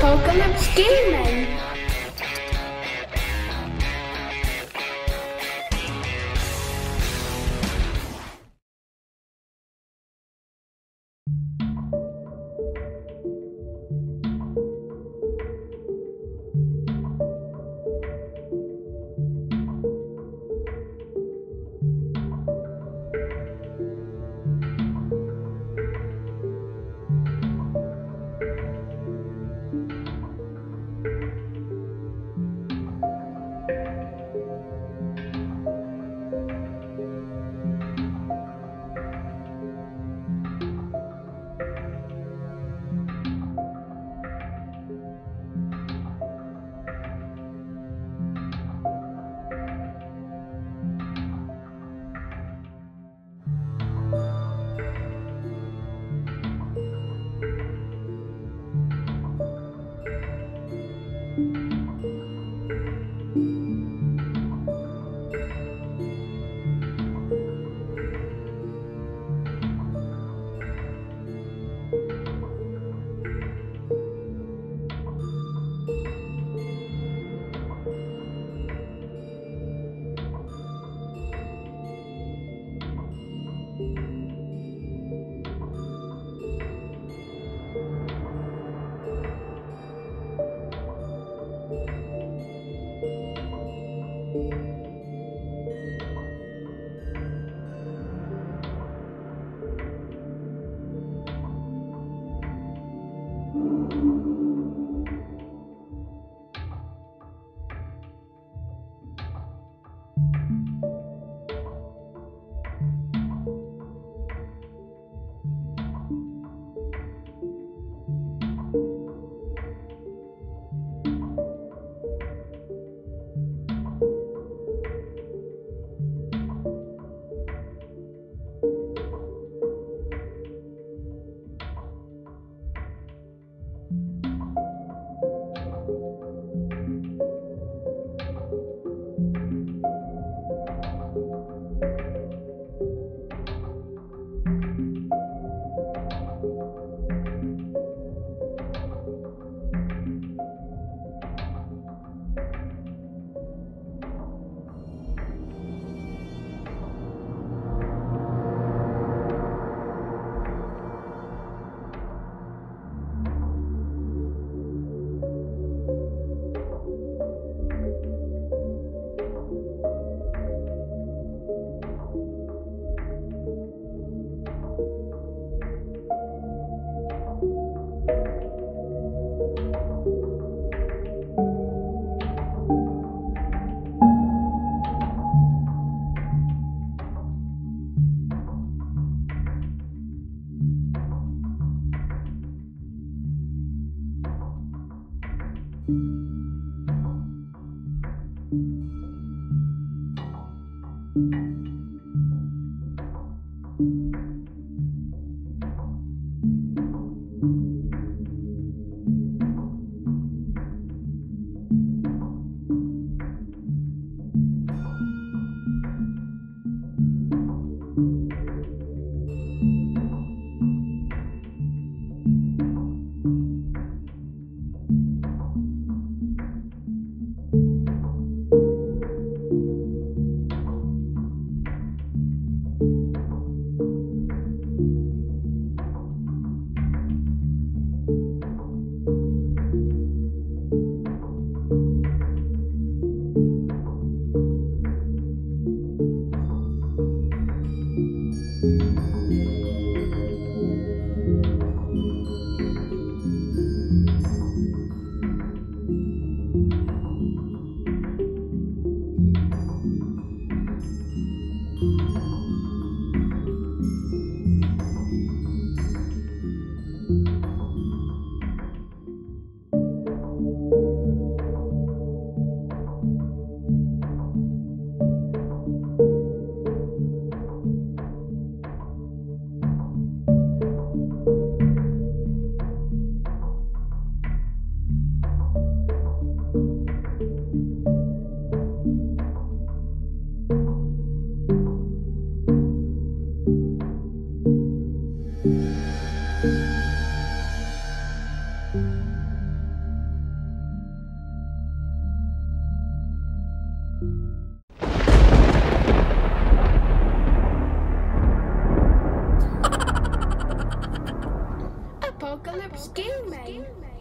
Coconut Steelman. Apocalypse Game.